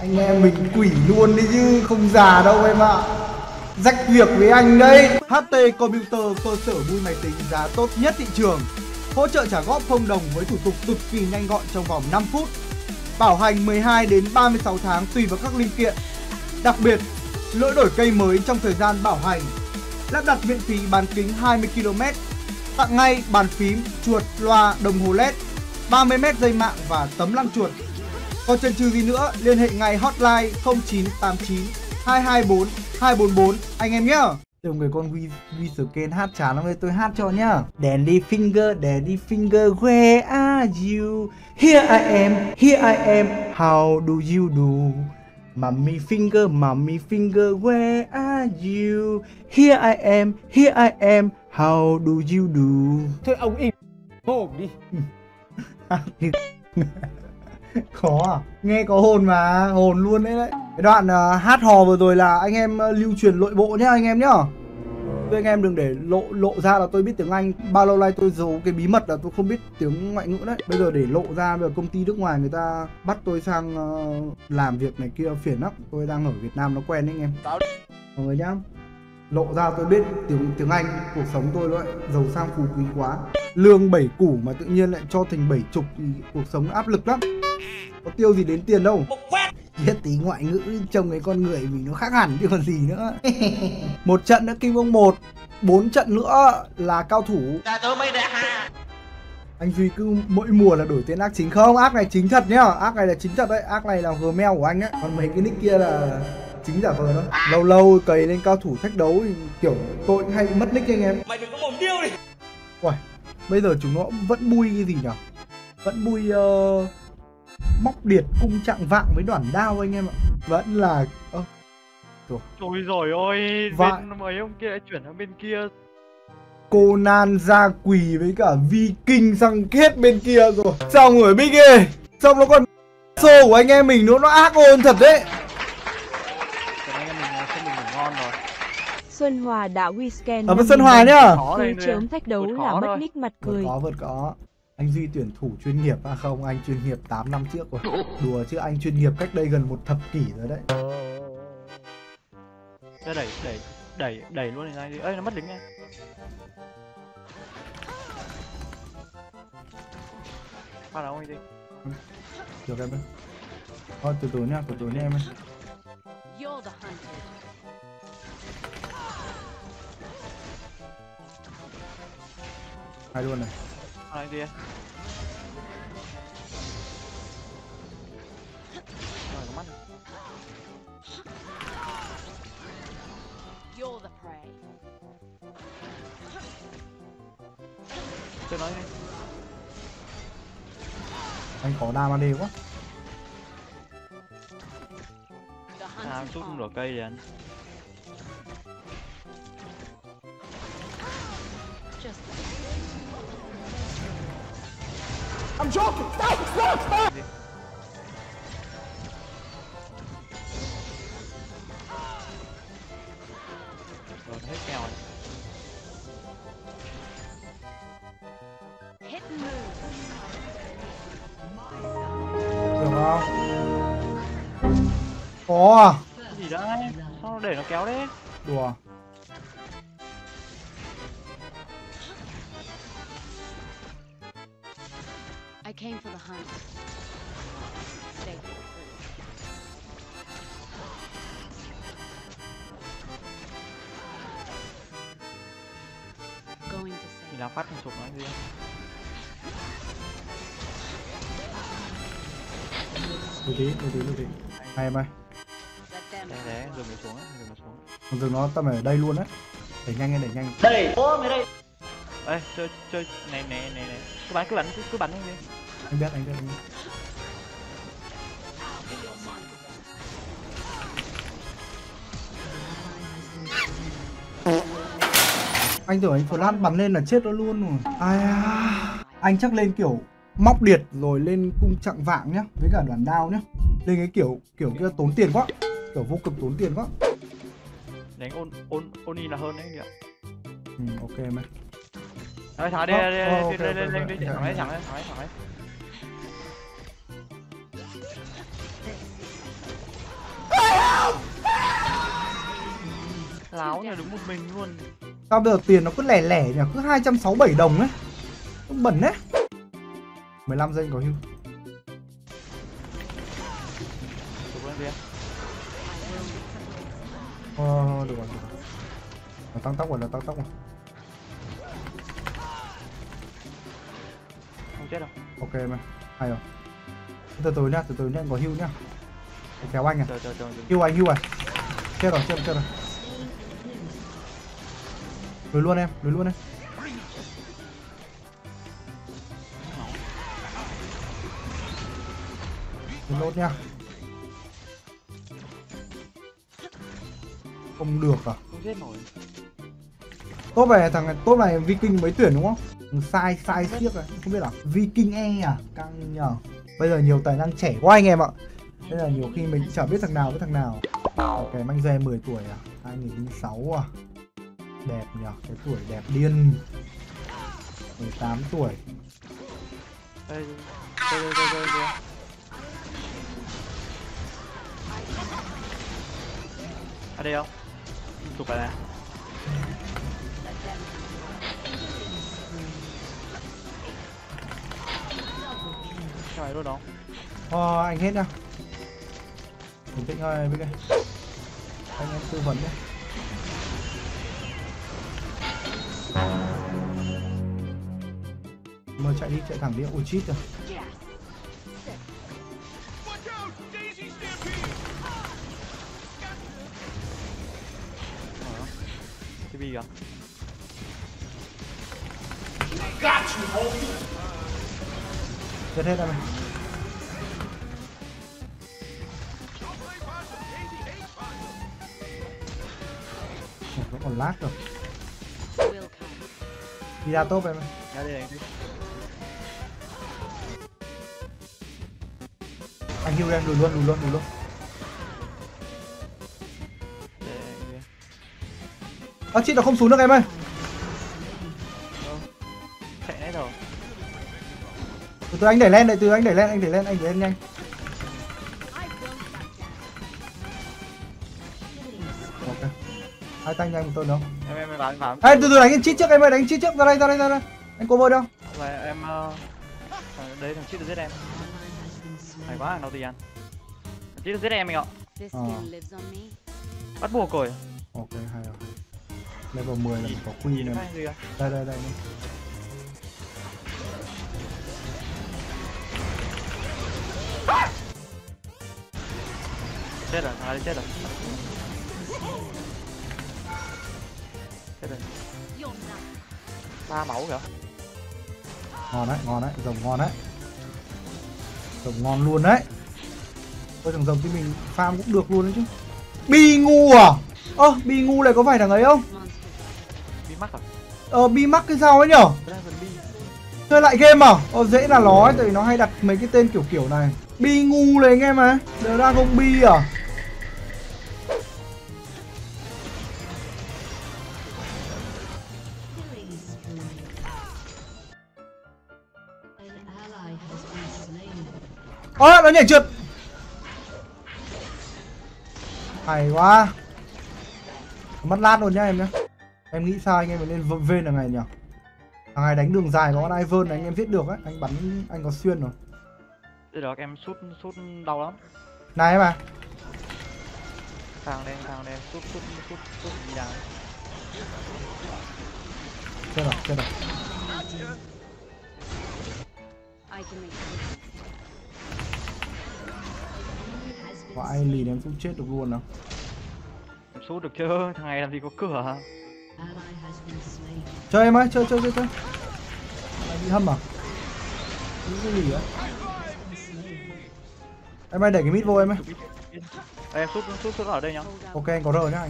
Anh em mình quỷ luôn đi chứ không già đâu em ạ. Rách việc với anh đấy. HT Computer, cơ sở mua máy tính giá tốt nhất thị trường. Hỗ trợ trả góp không đồng với thủ tục cực kỳ nhanh gọn trong vòng 5 phút. Bảo hành 12 đến 36 tháng tùy vào các linh kiện. Đặc biệt, lỗi đổi cây mới trong thời gian bảo hành. Lắp đặt miễn phí bán kính 20 km. Tặng ngay bàn phím, chuột, loa, đồng hồ LED, 30 m dây mạng và tấm lăng chuột. Còn chần chừ gì nữa, liên hệ ngay hotline 0989 224 244 anh em nhé. Từng người con Wee Scan hát chán lắm rồi, tôi hát cho nhá. Daddy finger, where are you? Here I am, how do you do? Mommy finger, where are you? Here I am, how do you do? Thôi ông im hồn đi. Khó à? Nghe có hồn mà, hồn luôn đấy đấy. Cái đoạn hát hò vừa rồi là anh em lưu truyền lội bộ nhá anh em nhá. Tôi anh em đừng để lộ ra là tôi biết tiếng Anh. Bao lâu nay tôi giấu cái bí mật là tôi không biết tiếng ngoại ngữ đấy. Bây giờ để lộ ra, bây giờ công ty nước ngoài người ta bắt tôi sang làm việc này kia phiền lắm. Tôi đang ở Việt Nam nó quen đấy anh em. Mọi người nhá. Lộ ra tôi biết tiếng Anh, cuộc sống tôi nó lại giàu sang phú quý quá. Lương 7 củ mà tự nhiên lại cho thành 70 thì cuộc sống áp lực lắm. Có tiêu gì đến tiền đâu. Biết tí ngoại ngữ trông cái con người mình nó khác hẳn chứ còn gì nữa. Một trận đã Kim Ông 1, 4 trận nữa là cao thủ. Anh Duy cứ mỗi mùa là đổi tên ác chính không? Ác này chính thật nhá, ác này là chính thật đấy, ác này là Gmail của anh ấy. Còn mấy cái nick kia là chính giả vờ đó. Lâu lâu cày lên cao thủ thách đấu thì kiểu tôi cũng hay mất nick anh em. Mày đừng có mồm điêu đi. Uầy, bây giờ chúng nó vẫn bui cái gì nhỉ? Vẫn bui móc điệt cung trạng vạng với đoản đao anh em ạ. Vẫn là trời rồi ôi và... bên mấy ông kia đã chuyển sang bên kia. Conan ra quỳ với cả Viking sang kết bên kia rồi. Xong rồi Big ơi. Xong nó còn xô của anh em mình nữa, nó ác ôn thật đấy. Xuân Hòa đã Wiscan. Ở Xuân Hòa nhá. Chớm thách đấu là mất nick mặt cười. Vượt có. Anh Duy tuyển thủ chuyên nghiệp à? Không, anh chuyên nghiệp 8 năm trước rồi. Đùa chứ anh chuyên nghiệp cách đây gần 1 thập kỷ rồi đấy. Đẩy luôn này đi. Ơi nó mất lính ngay. Phát nào anh đi. Được em ơi. Thôi từ nha, từ nha em ơi. Hai luôn này. Anh đi. Tôi nói đi. Anh có đam AD quá. À, sút nửa cây đi anh. I'm joking. Stop. Rồi hết kèo rồi. Được không? Có à? Cái gì đấy? Sao để nó kéo đấy? Đùa. I came for the hunt. Stay. Going to say. Mình làm phát một chục nói gì? Đi. Hay mày. Đấy, rồi mình xuống á, Rồi nó tầm ở đây luôn á. Đẩy nhanh. Đây, ô mày đây. Ê, chơi này. Cứ bắn đi. Anh biết. Anh tưởng anh flash bắn lên là chết nó luôn rồi. Ai à. Anh chắc lên kiểu móc điệt rồi lên cung trạng vạng nhá, với cả đoàn đao nhá. Lên cái kiểu kia tốn tiền quá, kiểu vô cực tốn tiền quá. Đánh ôn là hơn đấy anh ạ. Ừ, ok em ơi. Thôi thả đi, lên đi, thẳng đấy. Láo nhà đúng một mình luôn. Sao bây giờ tiền nó cứ lẻ lẻ nhỉ, cứ 267 đồng ấy. Nó bẩn đấy. 15 giây có hưu. Được rồi. Nó tăng tốc rồi, nó tăng tốc rồi. Không chết đâu. Ok mà, hay rồi. Từ từ nhá, có hưu nhá. Để kéo anh à. Hưu à. Chết rồi, chết rồi. Lùi luôn em, lùi luôn em. Lùi lốt nha. Không được à? Không chết nổi. Tốt về thằng tốt này Viking mới tuyển đúng không? Sai sai siếc rồi, không biết là Viking E à? Căng nhờ. Bây giờ nhiều tài năng trẻ quá anh em ạ. Bây giờ nhiều khi mình chả biết thằng nào với thằng nào. Ok, manh dê 10 tuổi à? 2006 à? Đẹp nhờ, cái tuổi đẹp điên. 18 tuổi. Ê, đây. Ở đây không? Chụp lại nè. Sao lại luôn đó? Anh hết nha. Bình tĩnh thôi với cái. Anh em tư vấn nhé. Mà chạy đi, chạy thẳng đi, ôi chít rồi. TB kìa. Chết hết rồi mày. Nó còn lag rồi. Đi ra top em ơi. Ra đây anh đi. Anh hưu em đùi luôn. Chị nó không xuống được em ơi. Chạy hết rồi. Từ anh đẩy lên đấy, từ anh đẩy lên nhanh. Ok. Hai tay nhanh một tôi đâu. Em bám. Ê, từ từ đánh chít trước em ơi, đánh chít trước, ra đây. Anh cover đâu? Là em đấy thằng chít nó giết em. Hay quá, nó tùy ăn. Chít nó giết em mình ạ. Bắt buộc rồi. Ok, hay rồi. Level 10 là mình có quy này. Đây. Chết rồi, thằng này chết rồi. Chết rồi. 3 máu kìa. Ngon đấy, rồng ngon đấy. Rồng ngon luôn đấy. Thôi thằng rồng thì mình farm cũng được luôn đấy chứ. Bi ngu à? Bi ngu này có phải thằng ấy không? Mắc à? Bi mắc cái sao ấy nhở? Chơi lại game à? Dễ là nó ấy, tại vì nó hay đặt mấy cái tên kiểu này. Bi ngu này anh em ấy. Giờ đang không bi à? Nó nhảy trượt. Hay quá. Mất lát luôn nhá em nhá. Em nghĩ sao anh em phải lên ven là ngày nhỉ? Thằng này đánh đường dài có con Ivan này anh em giết được ấy, anh bắn anh có xuyên rồi. Được rồi, em sút đau lắm. Này em à. Thằng đen sút gì đấy. Chết rồi. Có ai lìn em cũng chết được luôn đâu. Em sút được chứ, thằng này làm gì có cửa hả? Chơi em ơi, chơi. Mày bị hâm à? Cái gì vậy? Em ơi đẩy cái mít vô em ơi. Em sút ở đây nhá. Ok anh có rờ nhá,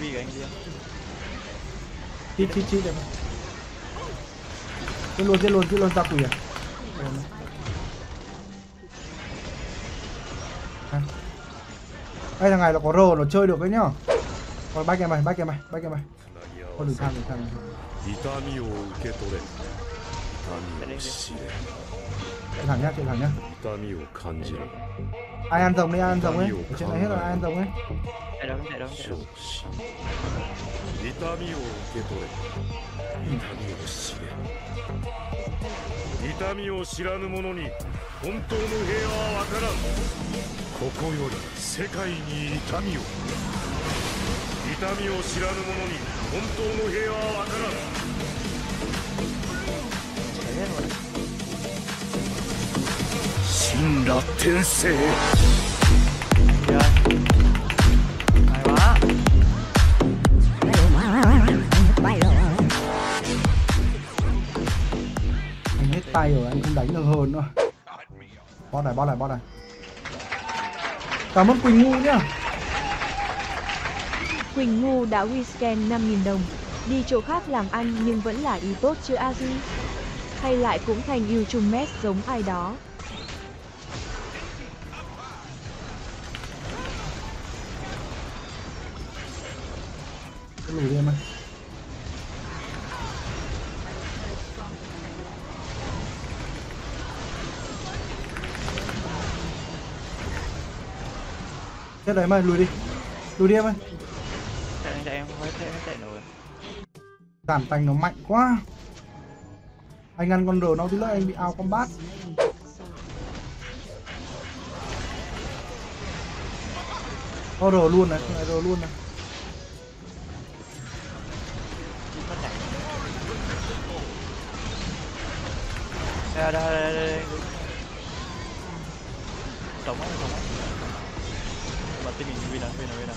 Vì cái anh kia. Chít em ơi. Giết luôn ra quỷ à? Đây thằng này nó có rồ, nó chơi được đấy nhá. Còn back em mày. Con đừng tham. Chạy thẳng nhá, chạy thẳng nhá. Ai ăn rồng đi, ai ăn rồng ấy. Ở trên này hết rồi, ai ăn rồng ấy. Chạy đâu, chạy đâu, chạy đâu. Hay quá. Anh hết tay rồi, anh không đánh được hơn nữa. Bot này, bot này, bot này. Cảm ơn Quỳnh Ngu nhá. Quỳnh Ngu đã Wiscan 5.000 đồng. Đi chỗ khác làm ăn nhưng vẫn là ý tốt chứ a Duy. Hay lại cũng thành yêu chung mét giống ai đó. Cái lùi đi em ơi. Chết đấy em ơi, lùi đi. Lùi đi em ơi. Chạy em không chạy nổi. Giảm tành nó mạnh quá. Anh ăn con đồ nó tí nữa anh bị out combat. Ô đồ luôn này, đồ luôn này. Đây đây đây đây. Tổng á, tổng á. Mà tên mình win à, win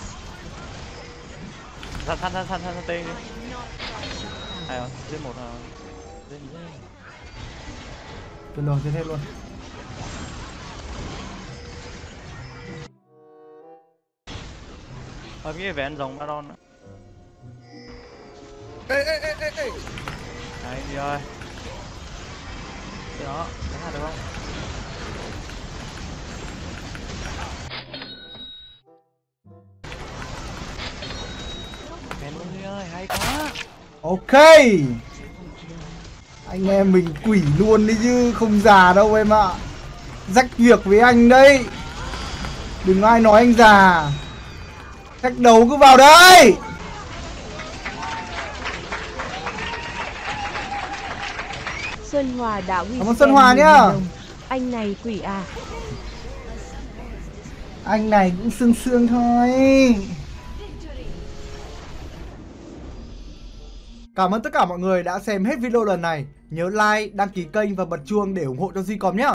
à. Săn tên đi. Hay không? Giết một à. Giết gì đấy. Tên luôn, giết hết luôn. Ở cái vén rồng Adon á. Ê. Này đi ơi. Đó, đánh hạt được không? Mẹ ơi, hay quá. Ok. Anh em mình quỷ luôn đi chứ không già đâu em ạ. Rách việc với anh đấy. Đừng ai nói anh già. Cách đầu cứ vào đây. Sơn Hòa đã Wiscan Sơn Hòa nhá. Anh này quỷ à. Anh này cũng sương thôi. Cảm ơn tất cả mọi người đã xem hết video lần này. Nhớ like, đăng ký kênh và bật chuông để ủng hộ cho Duy Còm nhá.